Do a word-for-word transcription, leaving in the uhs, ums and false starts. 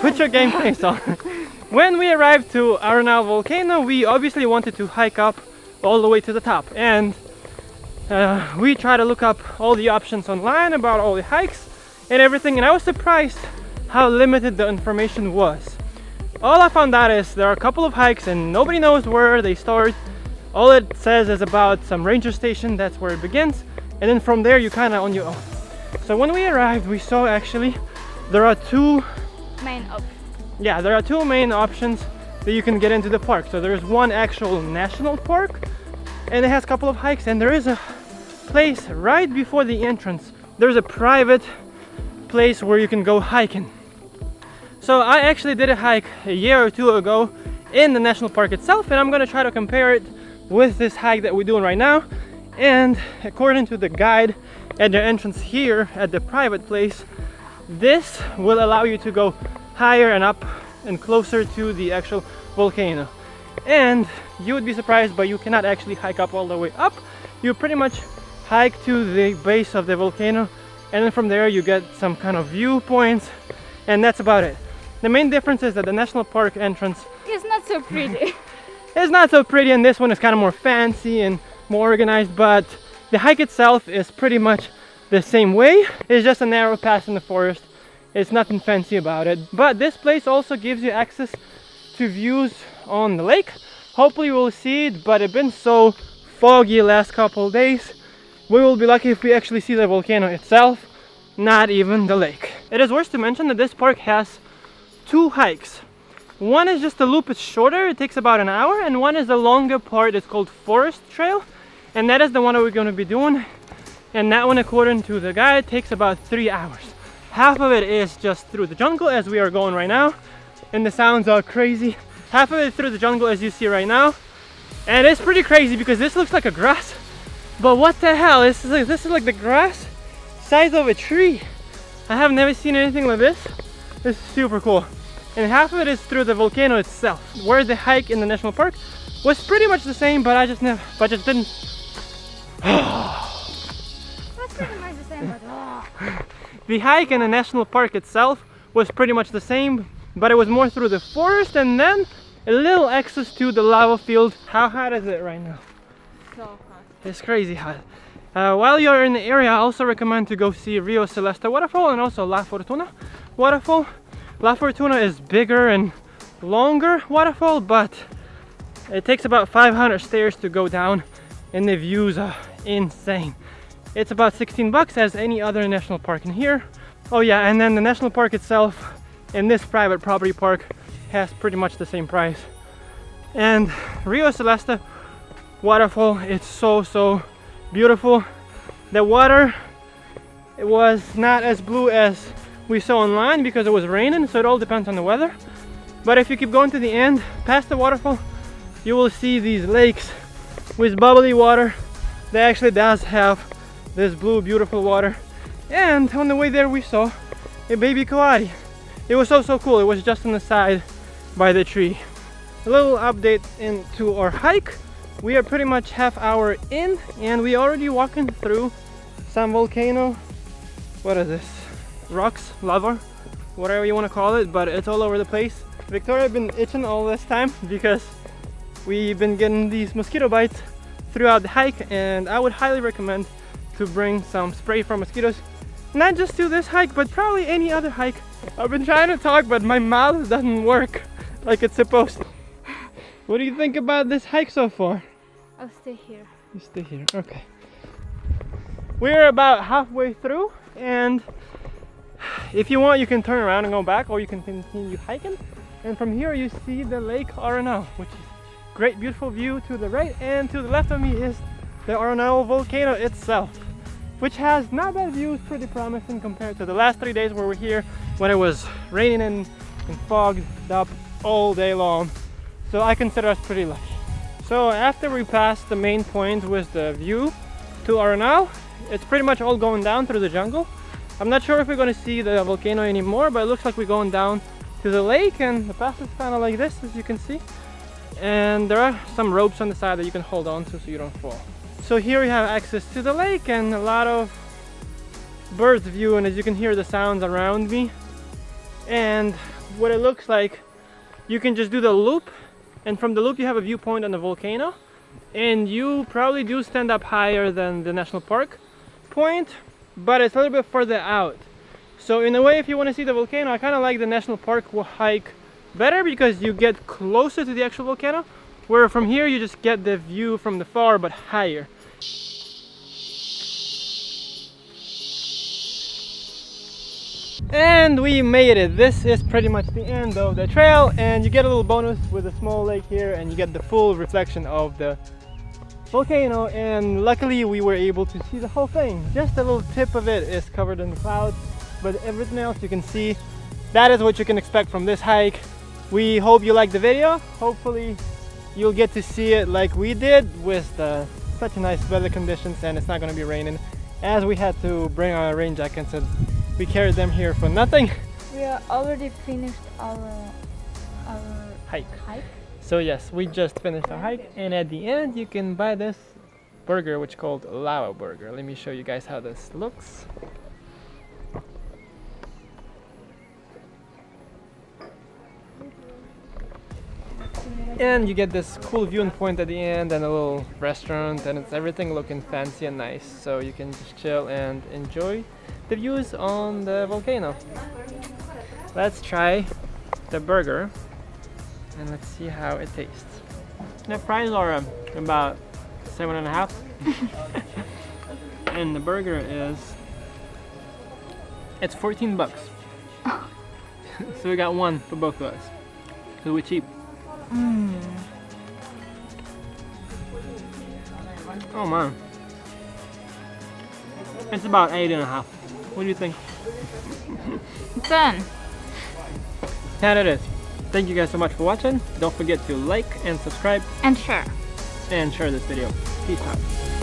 Put your game face on. When we arrived to Arenal volcano, we obviously wanted to hike up all the way to the top, and uh, we tried to look up all the options online about all the hikes and everything, and I was surprised how limited the information was. All I found out is there are a couple of hikes and nobody knows where they start. All it says is about some ranger station, that's where it begins, and then from there you kind of on your own. So when we arrived, we saw actually there are two main options. Yeah, there are two main options that you can get into the park. So there's one actual national park and it has a couple of hikes, and there is a place right before the entrance. There's a private place where you can go hiking. So I actually did a hike a year or two ago in the national park itself, and I'm gonna try to compare it with this hike that we're doing right now. And according to the guide at the entrance here at the private place, this will allow you to go higher and up and closer to the actual volcano, and you would be surprised, but you cannot actually hike up all the way up. You pretty much hike to the base of the volcano, and then from there you get some kind of viewpoints, and that's about it. The main difference is that the national park entrance is not so pretty. It's not so pretty, and this one is kind of more fancy and more organized, but the hike itself is pretty much the same way. It's just a narrow pass in the forest. It's nothing fancy about it. But this place also gives you access to views on the lake. Hopefully we'll see it, but it's been so foggy last couple days. We will be lucky if we actually see the volcano itself, not even the lake. It is worth to mention that this park has two hikes. One is just a loop, it's shorter, it takes about an hour, and one is the longer part, it's called Forest Trail, and that is the one that we're going to be doing. And that one, according to the guide, takes about three hours. Half of it is just through the jungle as we are going right now, and the sounds are crazy. Half of it is through the jungle as you see right now, and it's pretty crazy because this looks like a grass, but what the hell, this is like, this is like the grass size of a tree. I have never seen anything like this. This is super cool. And half of it is through the volcano itself, where the hike in the national park was pretty much the same, but I just never, but just didn't. The hike in the national park itself was pretty much the same, but it was more through the forest, and then a little access to the lava field. How hot is it right now? So hot. It's crazy hot. Uh, while you're in the area, I also recommend to go see Rio Celeste waterfall and also La Fortuna waterfall. La Fortuna is bigger and longer waterfall, but it takes about five hundred stairs to go down, and the views are insane. It's about sixteen bucks as any other national park in here. Oh yeah, and then the national park itself in this private property park has pretty much the same price. And Rio Celeste waterfall, it's so, so beautiful. The water, it was not as blue as we saw online because it was raining, so it all depends on the weather. But if you keep going to the end, past the waterfall, you will see these lakes with bubbly water. They actually does have this blue beautiful water, and on the way there we saw a baby koala. It was so so cool. It was just on the side by the tree. A little update into our hike. We are pretty much half hour in, and we already walking through some volcano, what is this, rocks, lava, whatever you want to call it, but it's all over the place. Victoria been itching all this time because we've been getting these mosquito bites throughout the hike, and I would highly recommend to bring some spray for mosquitoes, not just to this hike but probably any other hike. I've been trying to talk but my mouth doesn't work like it's supposed to. What do you think about this hike so far? I'll stay here. You stay here, okay. We're about halfway through, and if you want you can turn around and go back, or you can continue hiking, and from here you see the Lake Arenal, which is great beautiful view to the right, and to the left of me is the Arenal volcano itself. which has not bad views, pretty promising compared to the last three days where we're here when it was raining and, and fogged up all day long. So I consider us pretty lucky. So after we passed the main point with the view to Arenal, it's pretty much all going down through the jungle. I'm not sure if we're going to see the volcano anymore, but it looks like we're going down to the lake, and the path is kind of like this, as you can see. And there are some ropes on the side that you can hold on to so you don't fall. So here we have access to the lake and a lot of bird view, and as you can hear the sounds around me. And what it looks like, you can just do the loop, and from the loop you have a viewpoint on the volcano, and you probably do stand up higher than the national park point, but it's a little bit further out. So in a way, if you want to see the volcano, I kind of like the national park hike better because you get closer to the actual volcano, where from here you just get the view from the far but higher. And we made it. This is pretty much the end of the trail, and you get a little bonus with a small lake here, and you get the full reflection of the volcano. And luckily we were able to see the whole thing. Just a little tip of it is covered in the clouds, but everything else you can see. That is what you can expect from this hike. We hope you liked the video. Hopefully you'll get to see it like we did with the, such nice weather conditions, and it's not going to be raining, as we had to bring our rain jackets and we carried them here for nothing. We are already finished our, our hike. hike. So yes, we just finished our hike, and at the end you can buy this burger, which is called Lava Burger. Let me show you guys how this looks. And you get this cool viewing point at the end and a little restaurant, and it's everything looking fancy and nice, so you can just chill and enjoy the views on the volcano. Let's try the burger and let's see how it tastes. The fries are about seven and a half and the burger is, it's fourteen bucks. So we got one for both of us, so we're cheap. Mm. Oh man, it's about eight and a half. What do you think? ten. ten it is. Thank you guys so much for watching. Don't forget to like and subscribe and share and share this video. Peace out.